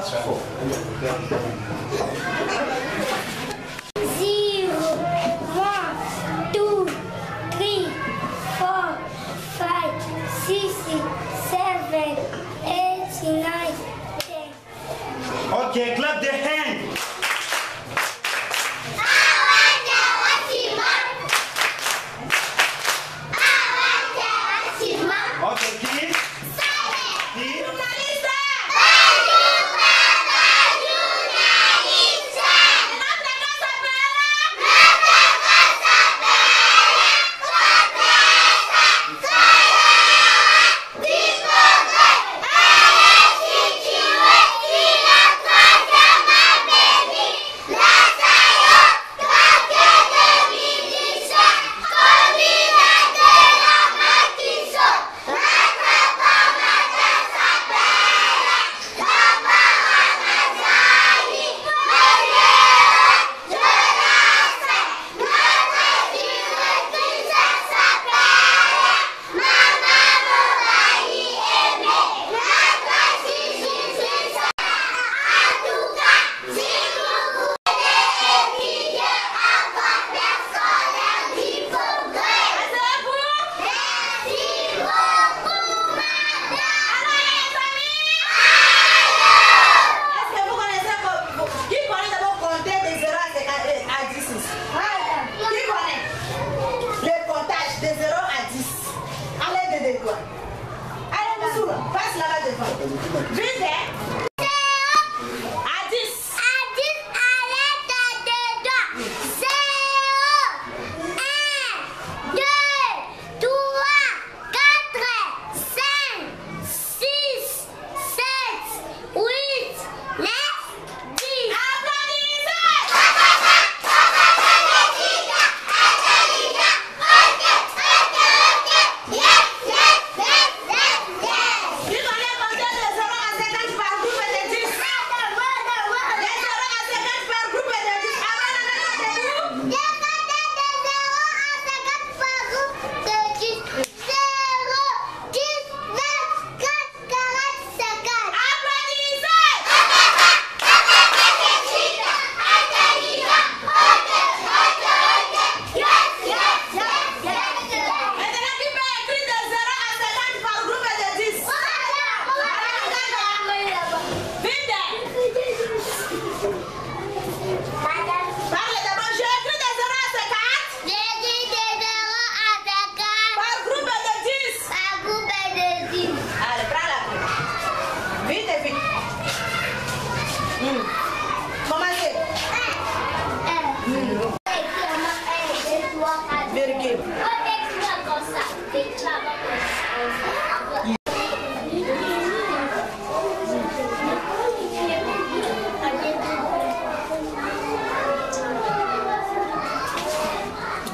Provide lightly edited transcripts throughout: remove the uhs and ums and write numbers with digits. That's four. Okay, clap the hand. Okay, kids. Vite!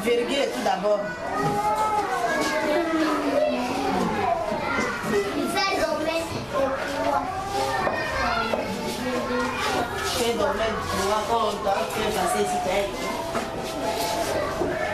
Verguei tudo d'abord. Fais dormir toi. Fais dormir toi quand on doit faire passer ici.